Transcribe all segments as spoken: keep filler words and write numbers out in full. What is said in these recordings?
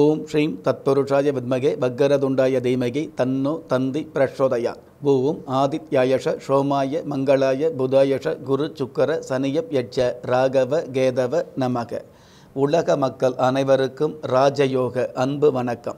Om Shrim Tatpurushaya Vidmage Bhaggaradundaya Dhimage Tanno Tandi Prashodaya Om Adityayasha Shomaya Mangalaya Budhayasha Guru Chukara Saniyap Yacha Raghava Gedava Namaka Ulaka Makkal Anaivarukkum Rajayoga Anbu Vanakkam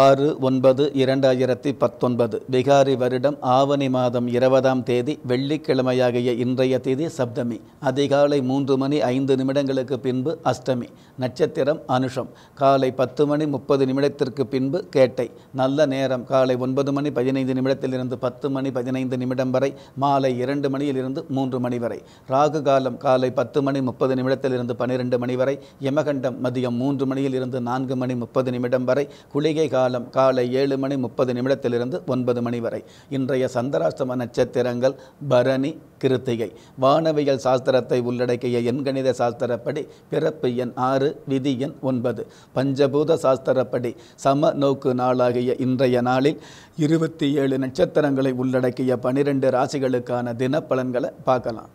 ஆறு ஒன்பது இரண்டாயிரத்தி பத்தொன்பது பிகாரி வருடம் ஆவணி மாதம் இருபதாம் தேதி வெள்ளிக்கிழமையாகிய இன்றைய தேதி சப்தமி அதிகாலை மூன்று மணி ஐந்து நிமிடங்களுக்கு பின்பு அஷ்டமி நட்சத்திரம் அனுஷம் காலை பத்து மணி முப்பது நிமிடத்திற்கு பின்பு கேட்டை நல்ல நேரம் காலை ஒன்பது மணி பதினைந்து நிமிடத்திலிருந்து பத்து மணி பதினைந்து நிமிடம் வரை மாலை இரண்டு மணியிலிருந்து மூன்று மணி வரை ராகு காலம் காலை பத்து மணி முப்பது நிமிடத்திலிருந்து பன்னிரெண்டு மணி வரை யமகண்டம் மதியம் மூன்று மணியிலிருந்து நான்கு மணி முப்பது நிமிடம் வரை குளிகை காலம் காலை ஏழு மணி முப்பது நிமிடத்திலிருந்து ஒன்பது மணி வரை இன்றைய சந்திராஷ்டம நட்சத்திரங்கள் பரணி கிருத்திகை வானவியல் சாஸ்திரத்தை உள்ளடக்கிய எண்கணித சாஸ்திரப்படி பிறப்பு எண் ஆறு விதி எண் ஒன்பது பஞ்சபூத சாஸ்திரப்படி சம நோக்கு நாளாகிய இன்றைய நாளில் இருபத்தி ஏழு நட்சத்திரங்களை உள்ளடக்கிய பனிரெண்டு ராசிகளுக்கான தினப்பலன்களை பார்க்கலாம்.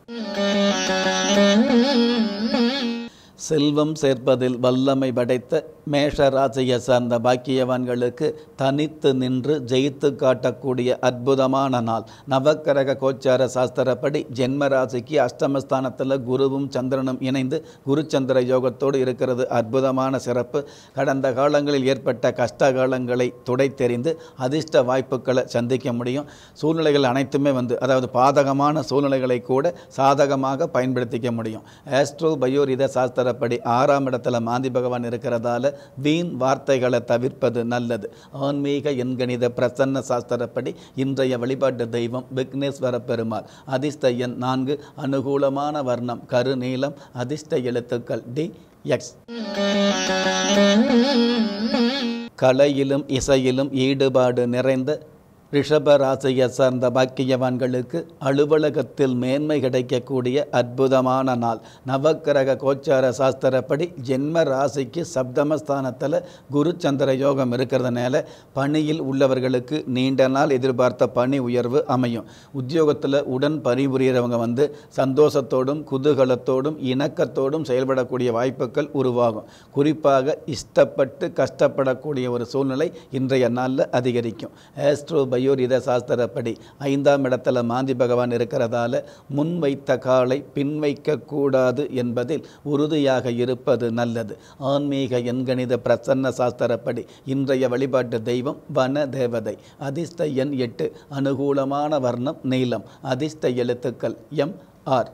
செல்வம் சேர்ப்பதில் வல்லமை படைத்த மேஷ ராசியை சார்ந்த பாக்கியவான்களுக்கு தனித்து நின்று ஜெயித்து காட்டக்கூடிய அற்புதமான நாள். நவக்கிரக கோச்சார சாஸ்திரப்படி ஜென்ம ராசிக்கு அஷ்டமஸ்தானத்தில் குருவும் சந்திரனும் இணைந்து குருச்சந்திர யோகத்தோடு இருக்கிறது அற்புதமான சிறப்பு. கடந்த காலங்களில் ஏற்பட்ட கஷ்ட காலங்களை துடைத்தெறிந்து அதிர்ஷ்ட வாய்ப்புகளை சந்திக்க முடியும். சூழ்நிலைகள் அனைத்துமே வந்து அதாவது பாதகமான சூழ்நிலைகளை கூட சாதகமாக பயன்படுத்திக்க முடியும். ஆஸ்ட்ரோ பயோரித சாஸ்திர படி ஆறாம் இடத்துல மாந்தி பகவான் இருக்கிறதால வீண் வார்த்தைகளை தவிர்ப்பது நல்லது. ஆன்மீக எண்கணித பிரசன்ன சாஸ்திரப்படி இன்றைய வழிபாட்டு தெய்வம் விக்னேஸ்வர பெருமாள். அதிர்ஷ்ட எண் நான்கு, அனுகூலமான வர்ணம் கருநீலம், அதிர்ஷ்ட எழுத்துக்கள் டி எக்ஸ். கலையிலும் இசையிலும் ஈடுபாடு நிறைந்த ரிஷபராசியை சார்ந்த பாக்கியவான்களுக்கு அலுவலகத்தில் மேன்மை கிடைக்கக்கூடிய அற்புதமான நாள். நவக்கிரக கோச்சார சாஸ்திரப்படி ஜென்ம ராசிக்கு சப்தமஸ்தானத்தில் குரு சந்திர யோகம் இருக்கிறதுனால பணியில் உள்ளவர்களுக்கு நீண்ட நாள் எதிர்பார்த்த பணி உயர்வு அமையும். உத்தியோகத்தில் உடன் பணிபுரியறவங்க வந்து சந்தோஷத்தோடும் குதூகலத்தோடும் இணக்கத்தோடும் செயல்படக்கூடிய வாய்ப்புகள் உருவாகும். குறிப்பாக இஷ்டப்பட்டு கஷ்டப்படக்கூடிய ஒரு சூழ்நிலை இன்றைய நாளில் அதிகரிக்கும். ஆஸ்ட்ரோ யோரித சாஸ்திரப்படி ஐந்தாம் இடத்துல மாந்தி பகவான் இருக்கிறதால முன்வைத்த காலை பின்வைக்க கூடாது என்பதில் உறுதியாக இருப்பது நல்லது. ஆன்மீக எண்கணித பிரசன்ன சாஸ்திரப்படி இன்றைய வழிபாட்டு தெய்வம் வன தேவதை. அதிர்ஷ்ட எண் எட்டு, அனுகூலமான வர்ணம் நீலம், அதிர்ஷ்ட எழுத்துக்கள் எம் ஆர்.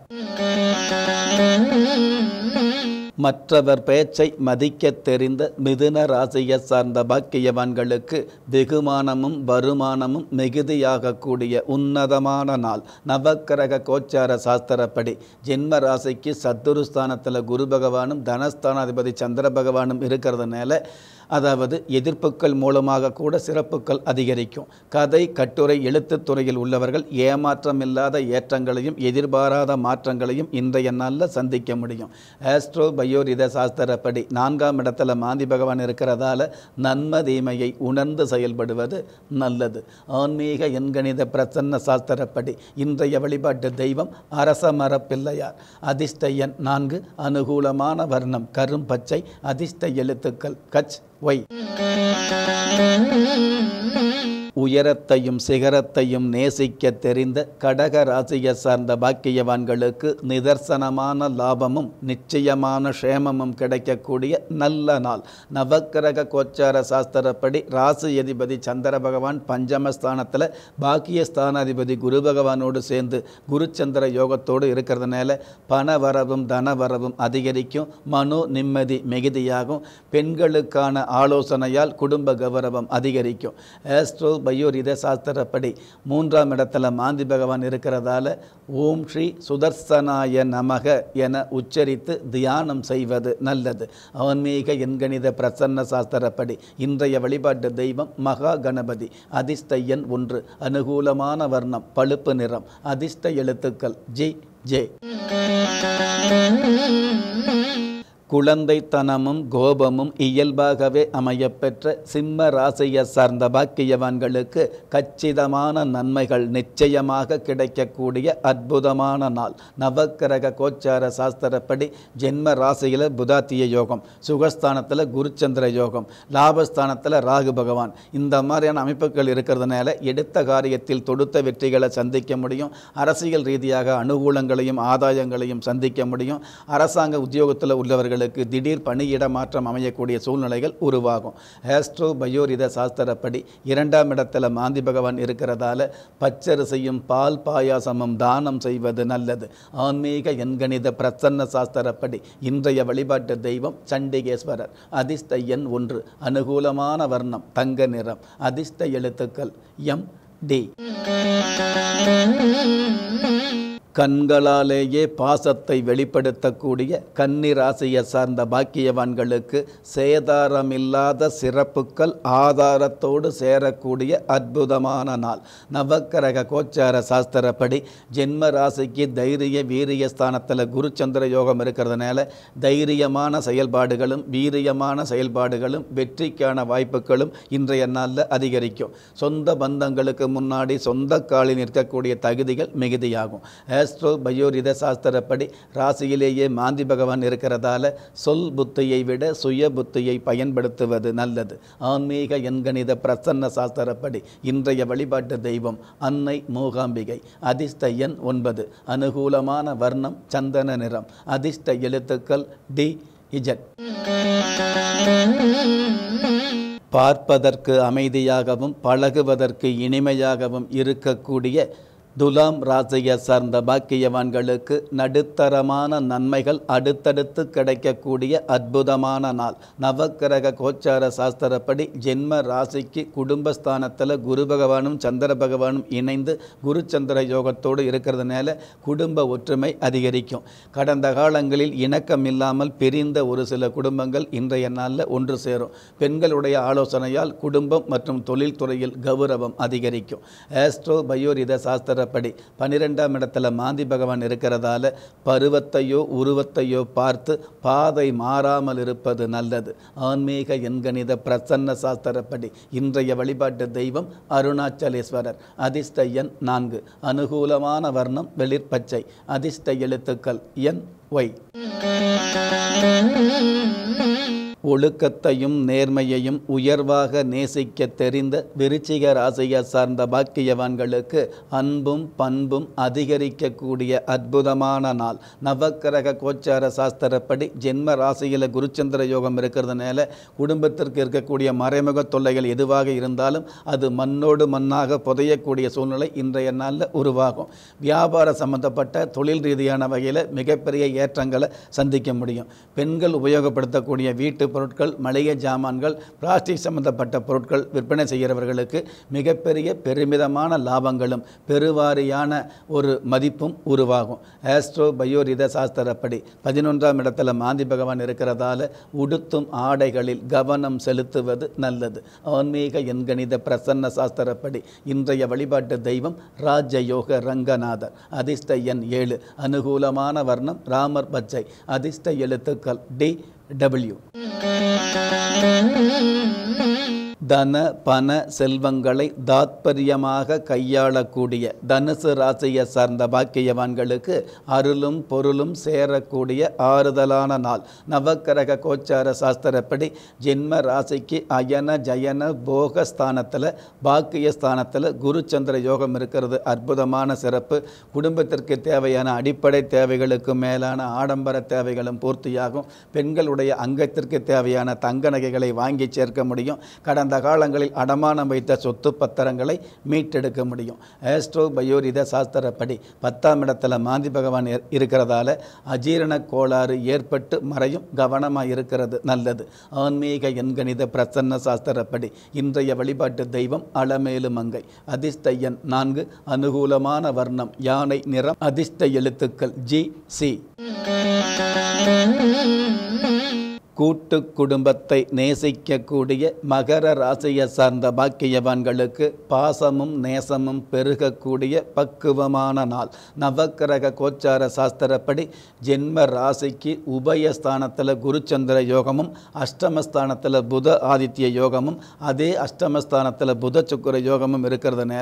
மற்றவர் பேச்சை மதிக்க தெரிந்த மிதுன ராசியை சார்ந்த பாக்கியவான்களுக்கு வெகுமானமும் வருமானமும் மிகுதியாகக்கூடிய உன்னதமான நாள். நவக்கிரக கோச்சார சாஸ்திரப்படி ஜென்ம ராசிக்கு சத்துருஸ்தானத்தில் குரு பகவானும் தனஸ்தானாதிபதி சந்திர பகவானும் இருக்கிறதுனால அதாவது எதிர்ப்புகள் மூலமாக கூட சிறப்புகள் அதிகரிக்கும். கதை கட்டுரை எழுத்துத் துறையில் உள்ளவர்கள் ஏமாற்றம் இல்லாத ஏற்றங்களையும் எதிர்பாராத மாற்றங்களையும் இன்றைய நாளில் சந்திக்க முடியும். ஆஸ்ட்ரோ பயோரித சாஸ்திரப்படி நான்காம் இடத்துல மாந்தி பகவான் இருக்கிறதால நன்மை தீமையை உணர்ந்து செயல்படுவது நல்லது. ஆன்மீக எண்கணித பிரசன்ன சாஸ்திரப்படி இன்றைய வழிபாட்டு தெய்வம் அரச மரப்பிள்ளையார். அதிர்ஷ்ட எண் நான்கு, அனுகூலமான வர்ணம் கரும்பச்சை, அதிர்ஷ்ட எழுத்துக்கள் கச் ஒய். உயரத்தையும் சிகரத்தையும் நேசிக்க தெரிந்த கடக ராசியை சார்ந்த பாக்கியவான்களுக்கு நிதர்சனமான லாபமும் நிச்சயமான சேமமும் கிடைக்கக்கூடிய நல்ல நாள். நவக்கிரக கோச்சார சாஸ்திரப்படி ராசி அதிபதி சந்திர பகவான் பஞ்சமஸ்தானத்தில் பாக்கியஸ்தானாதிபதி குரு பகவானோடு சேர்ந்து குரு சந்திர யோகத்தோடு இருக்கிறதுனால பண வரவும் தன வரவும் அதிகரிக்கும். மனோ நிம்மதி மிகுதியாகும். பெண்களுக்கான ஆலோசனையால் குடும்ப கௌரவம் அதிகரிக்கும். ஆஸ்ட்ரோ பயோரித சாஸ்திரப்படி மூன்றாம் இடத்துல மாந்தி பகவான் இருக்கிறதால ஓம் ஸ்ரீ சுதர்சனாய நமக என உச்சரித்து தியானம் செய்வது நல்லது. ஆன்மீக எண்கணித பிரசன்ன சாஸ்திரப்படி இன்றைய வழிபாட்டு தெய்வம் மகா கணபதி. அதிர்ஷ்ட எண் ஒன்று, அனுகூலமான வர்ணம் பழுப்பு நிறம், அதிர்ஷ்ட எழுத்துக்கள் ஜி ஜே. குழந்தைத்தனமும் கோபமும் இயல்பாகவே அமையப்பெற்ற சிம்ம ராசியை சார்ந்த பாக்கியவான்களுக்கு கச்சிதமான நன்மைகள் நிச்சயமாக கிடைக்கக்கூடிய அற்புதமான நாள். நவக்கிரக கோச்சார சாஸ்திரப்படி ஜென்ம ராசியில் புதாத்திய யோகம், சுகஸ்தானத்தில் குருச்சந்திர யோகம், லாபஸ்தானத்தில் ராகு பகவான், இந்த மாதிரியான அமைப்புகள் இருக்கிறதுனால எடுத்த காரியத்தில் தொடுத்த வெற்றிகளை சந்திக்க முடியும். அரசியல் ரீதியாக அனுகூலங்களையும் ஆதாயங்களையும் சந்திக்க முடியும். அரசாங்க உத்தியோகத்தில் உள்ளவர்கள் திடீர் பணியிட மாற்றம் அமையக்கூடிய சூழ்நிலைகள் உருவாகும். ஆஸ்ட்ரோ பயோரித சாஸ்திரப்படி இரண்டாம் இடத்துல மாந்தி பகவான் இருக்கிறதால பச்சரிசையும் பால் பாயாசமும் தானம் செய்வது நல்லது. ஆன்மீக எண்கணித பிரசன்ன சாஸ்திரப்படி இன்றைய வழிபாட்டு தெய்வம் சண்டிகேஸ்வரர். அதிர்ஷ்ட எண் ஒன்று. அனுகூலமான வர்ணம் தங்க நிறம். அதிர்ஷ்ட எழுத்துக்கள் எம் டி. கண்களாலேயே பாசத்தை வெளிப்படுத்தக்கூடிய கன்னி ராசியை சார்ந்த பாக்கியவான்களுக்கு சேதாரமில்லாத சிறப்புக்கள் ஆதாரத்தோடு சேரக்கூடிய அற்புதமான நாள். நவக்கிரக கோச்சார சாஸ்திரப்படி ஜென்ம ராசிக்கு தைரிய வீரிய ஸ்தானத்தில் குருச்சந்திர யோகம் இருக்கிறதுனால தைரியமான செயல்பாடுகளும் வீரியமான செயல்பாடுகளும் வெற்றிக்கான வாய்ப்புகளும் இன்றைய நாளில் அதிகரிக்கும். சொந்த பந்தங்களுக்கு முன்னாடி சொந்த காலில் நிற்கக்கூடிய தகுதிகள் மிகுதியாகும். ஆஸ்ட்ரோ பயோரித சாஸ்திரப்படி ராசியிலேயே மாந்தி பகவான் இருக்கிறதால சொல் புத்தியை விட சுய புத்தியை பயன்படுத்துவது நல்லது. ஆன்மீக எண்கணித பிரசன்ன சாஸ்திரப்படி இன்றைய வழிபாட்டு தெய்வம் அன்னை மூகாம்பிகை. அதிர்ஷ்ட எண் ஒன்பது. அனுகூலமான வர்ணம் சந்தன நிறம். அதிர்ஷ்ட எழுத்துக்கள் டி இஜட். பார்ப்பதற்கு அமைதியாகவும் பழகுவதற்கு இனிமையாகவும் இருக்கக்கூடிய துலாம் ராசியை சார்ந்த பாக்கியவான்களுக்கு நடுத்தரமான நன்மைகள் அடுத்தடுத்து கிடைக்கக்கூடிய அற்புதமான நாள். நவக்கிரக கோச்சார சாஸ்திரப்படி ஜென்ம ராசிக்கு குடும்பஸ்தானத்தில் குரு பகவானும் சந்திர பகவானும் இணைந்து குருச்சந்திர யோகத்தோடு இருக்கிறதுனால குடும்ப ஒற்றுமை அதிகரிக்கும். கடந்த காலங்களில் இணக்கம் இல்லாமல் பிரிந்த ஒரு சில குடும்பங்கள் இன்றைய நாளில் ஒன்று சேரும். பெண்களுடைய ஆலோசனையால் குடும்பம் மற்றும் தொழில்துறையில் கௌரவம் அதிகரிக்கும். ஆஸ்ட்ரோ பயோரித சாஸ்திர படி பனிரெண்டாம் இடத்துல மாந்தி பகவான் இருக்கிறதால பருவத்தையோ உருவத்தையோ பார்த்து பாதை மாறாமல் இருப்பது நல்லது. ஆன்மீக எண்கணித பிரசன்ன சாஸ்திரப்படி இன்றைய வழிபாட்டு தெய்வம் அருணாச்சலேஸ்வரர். அதிர்ஷ்ட எண் நான்கு. அனுகூலமான வர்ணம் வெளிர்பச்சை. அதிர்ஷ்ட எழுத்துக்கள் என் ஒய். ஒழுக்கத்தையும் நேர்மையையும் உயர்வாக நேசிக்க தெரிந்த விருச்சிக ராசியை சார்ந்த பாக்கியவான்களுக்கு அன்பும் பண்பும் அதிகரிக்கக்கூடிய அற்புதமான நாள். நவக்கிரக கோச்சார சாஸ்திரப்படி ஜென்ம ராசியில் குருச்சந்திர யோகம் இருக்கிறதுனால குடும்பத்திற்கு இருக்கக்கூடிய மறைமுக தொல்லைகள் எதுவாக இருந்தாலும் அது மண்ணோடு மண்ணாக புதையக்கூடிய சூழ்நிலை இன்றைய நாளில் உருவாகும். வியாபார சம்பந்தப்பட்ட தொழில் ரீதியான வகையில் மிகப்பெரிய ஏற்றங்களை சந்திக்க முடியும். பெண்கள் உபயோகப்படுத்தக்கூடிய வீட்டு பொருட்கள், மளிகை ஜாமான்கள், பிளாஸ்டிக் சம்பந்தப்பட்ட பொருட்கள் விற்பனை செய்கிறவர்களுக்கு மிகப்பெரிய பெருமிதமான லாபங்களும் பெருவாரியான ஒரு மதிப்பும் உருவாகும். ஆஸ்ட்ரோ பயோரித சாஸ்திரப்படி பதினொன்றாம் இடத்துல மாந்தி பகவான் இருக்கிறதால உடுத்தும் ஆடைகளில் கவனம் செலுத்துவது நல்லது. ஆன்மீக எண்கணித பிரசன்ன சாஸ்திரப்படி இன்றைய வழிபாட்டு தெய்வம் ராஜயோக ரங்கநாதர். அதிர்ஷ்ட எண் ஏழு. அனுகூலமான வர்ணம் ராமர் பச்சை. அதிர்ஷ்ட எழுத்துக்கள் டி டபிள்யூ. தன பண செல்வங்களை தாத்பரியமாக கையாளக்கூடிய தனுசு ராசியை சார்ந்த பாக்கியவான்களுக்கு அருளும் பொருளும் சேரக்கூடிய ஆறுதலான நாள். நவக்கிரக கோச்சார சாஸ்திரப்படி ஜென்ம ராசிக்கு அயன ஜயன போகஸ்தானத்தில் பாக்கியஸ்தானத்தில் குருச்சந்திர யோகம் இருக்கிறது அற்புதமான சிறப்பு. குடும்பத்திற்கு தேவையான அடிப்படை தேவைகளுக்கு மேலான ஆடம்பர தேவைகளும் பூர்த்தியாகும். பெண்களுடைய அங்கத்திற்கு தேவையான தங்க நகைகளை வாங்கி சேர்க்க முடியும். கடந்த காலங்களில் அடமானம் வைத்த சொத்து பத்திரங்களை மீட்டெடுக்க முடியும். ஆஸ்ட்ரோ பயோரித சாஸ்திரப்படி பத்தாம் இடத்துல மாந்தி பகவான் இருக்கிறதால அஜீரண கோளாறு ஏற்பட்டு மறையும். கவனமாக இருக்கிறது நல்லது. ஆன்மீக எண்கணித பிரசன்ன சாஸ்திரப்படி இன்றைய வழிபாட்டு தெய்வம் அளமேலு மங்கை. அதிர்ஷ்ட எண் நான்கு. அனுகூலமான வர்ணம் யானை நிறம். அதிர்ஷ்ட எழுத்துக்கள் ஜி சி. கூட்டு குடும்பத்தை நேசிக்கக்கூடிய மகர ராசியை சார்ந்த பாக்கியவான்களுக்கு பாசமும் நேசமும் பெருகக்கூடிய பக்குவமான நாள். நவக்கிரக கோச்சார சாஸ்திரப்படி ஜென்ம ராசிக்கு உபயஸ்தானத்தில் குருச்சந்திர யோகமும், அஷ்டமஸ்தானத்தில் புத ஆதித்ய யோகமும், அதே அஷ்டமஸ்தானத்தில் புத சுக்கிர யோகமும் இருக்கிறதுனால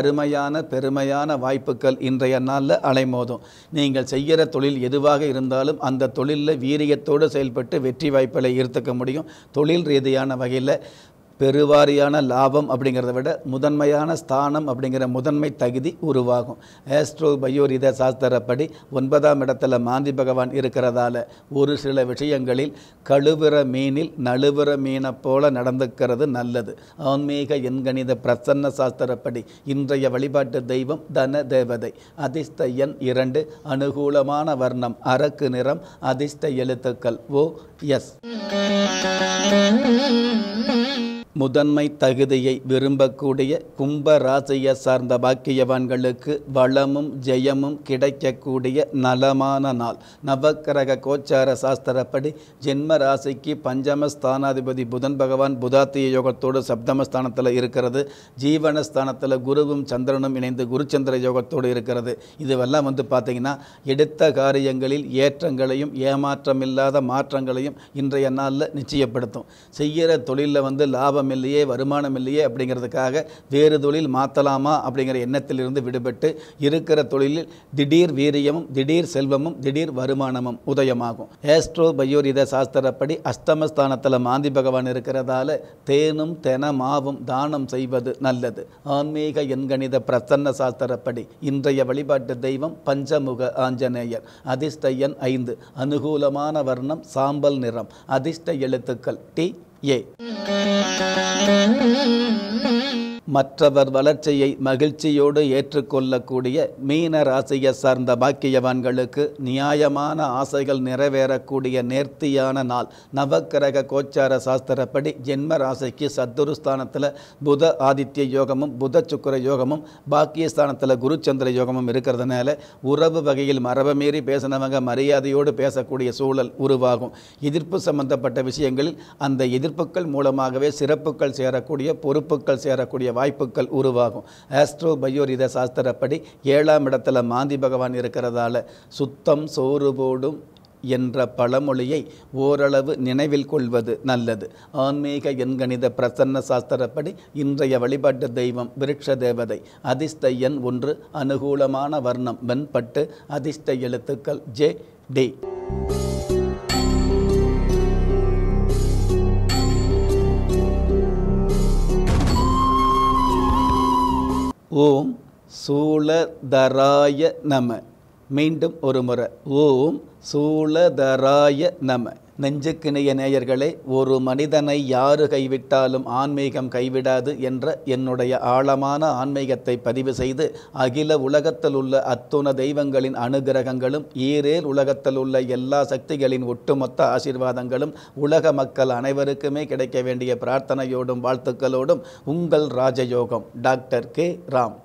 அருமையான பெருமையான வாய்ப்புகள் இன்றைய நாளில் அலைமோதும். நீங்கள் செய்கிற தொழில் எதுவாக இருந்தாலும் அந்த தொழிலில் வீரியத்தோடு செயல்பட்டு வெற்றி வாய்ப்புகளை ஈர்த்துக்க முடியும். தொழில் ரீதியான வகையில் பெருவாரியான லாபம் அப்படிங்கிறத விட முதன்மையான ஸ்தானம் அப்படிங்கிற முதன்மை தகுதி உருவாகும். ஆஸ்ட்ரோ பயோரித சாஸ்திரப்படி ஒன்பதாம் இடத்துல மாந்தி பகவான் இருக்கிறதால ஒரு சில விஷயங்களில் கழுவிற மீனில் நழுவிற மீனை போல நடந்துக்கிறது நல்லது. ஆன்மீக எண்கணித பிரசன்ன சாஸ்திரப்படி இன்றைய வழிபாட்டு தெய்வம் தன தேவதை. அதிர்ஷ்ட எண் இரண்டு. அனுகூலமான வர்ணம் அரக்கு நிறம். அதிர்ஷ்ட எழுத்துக்கள் ஓ எஸ். முதன்மை தகுதியை விரும்பக்கூடிய கும்ப ராசியை சார்ந்த பாக்கியவான்களுக்கு வளமும் ஜெயமும் கிடைக்கக்கூடிய நலமான நாள். நவக்கிரக கோச்சார சாஸ்திரப்படி ஜென்ம ராசிக்கு பஞ்சமஸ்தானாதிபதி புதன் பகவான் புதாத்திய யோகத்தோடு சப்தமஸ்தானத்தில் இருக்கிறது. ஜீவனஸ்தானத்தில் குருவும் சந்திரனும் இணைந்து குருச்சந்திர யோகத்தோடு இருக்கிறது. இதுவெல்லாம் வந்து பார்த்திங்கன்னா எடுத்த காரியங்களில் ஏற்றங்களையும் ஏமாற்றமில்லாத மாற்றங்களையும் இன்றைய நாளில் நிச்சயப்படுத்தும். செய்கிற தொழிலில் வந்து லாபம் இல்லையே வருமானம் இல்லையே அப்படிங்கிறதுக்காக வேறு தொழில் மாற்றலாமா அப்படிங்கிற எண்ணத்திலிருந்து விடுபட்டு இருக்கிற தொழிலில் திடீர் வீரியமும் திடீர் செல்வமும் திடீர் வருமானமும் உதயமாகும். ஆஸ்ட்ரோ பயோரித சாஸ்திரப்படி அஷ்டமஸ்தானத்தில் மாந்தி பகவான் இருக்கிறதால தேனும் தெனமாவும் தானம் செய்வது நல்லது. ஆன்மீக எண்கணித பிரசன்ன சாஸ்திரப்படி இன்றைய வழிபாட்டு தெய்வம் பஞ்சமுக ஆஞ்சநேயர். அதிர்ஷ்ட எண் ஐந்து. அனுகூலமான வர்ணம் சாம்பல் நிறம். அதிர்ஷ்ட எழுத்துக்கள் டி ஏ. மற்றவர் வளர்ச்சியை மகிழ்ச்சியோடு ஏற்றுக்கொள்ளக்கூடிய மீன ராசியை சார்ந்த பாக்கியவான்களுக்கு நியாயமான ஆசைகள் நிறைவேறக்கூடிய நேர்த்தியான நாள். நவக்கிரக கோச்சார சாஸ்திரப்படி ஜென்ம ராசிக்கு சத்துருஸ்தானத்தில் புத ஆதித்ய யோகமும் புத சுக்கிர யோகமும் பாக்கியஸ்தானத்தில் குருச்சந்திர யோகமும் இருக்கிறதுனால உறவு வகையில் மரபமீறி பேசினவங்க மரியாதையோடு பேசக்கூடிய சூழல் உருவாகும். எதிர்ப்பு சம்பந்தப்பட்ட விஷயங்களில் அந்த எதிர்ப்புகள் மூலமாகவே சிறப்புகள் சேரக்கூடிய பொறுப்புகள் சேரக்கூடிய வாய்ப்புகள் உருவாகும். ஆஸ்ட்ரோ பயோரித சாஸ்திரப்படி ஏழாம் இடத்துல மாந்தி பகவான் இருக்கிறதால சுத்தம் சோறு போடும் என்ற பழமொழியை ஓரளவு நினைவில் கொள்வது நல்லது. ஆன்மீக எண்கணித பிரசன்ன சாஸ்திரப்படி இன்றைய வழிபாட்டு தெய்வம் விருட்ச தேவதை. அதிர்ஷ்ட எண் ஒன்று. அனுகூலமான வர்ணம் வெண்பட்டு. அதிர்ஷ்ட எழுத்துக்கள் ஜே டி. ஓம் சூலதராய நம. மீண்டும் ஒரு முறை ஓம் சூலதராய நம. நெஞ்சுக்கிணைய நேயர்களே, ஒரு மனிதனை யாரு கைவிட்டாலும் ஆன்மீகம் கைவிடாது என்ற என்னுடைய ஆழமான ஆன்மீகத்தை பதிவு செய்து அகில உலகத்தில் உள்ள அத்துணை தெய்வங்களின் அனுகிரகங்களும் ஈரேல் உலகத்தில் உள்ள எல்லா சக்திகளின் ஒட்டுமொத்த ஆசீர்வாதங்களும் உலக மக்கள் அனைவருக்குமே கிடைக்க வேண்டிய பிரார்த்தனையோடும் வாழ்த்துக்களோடும் உங்கள் ராஜயோகம் டாக்டர் கே ராம்.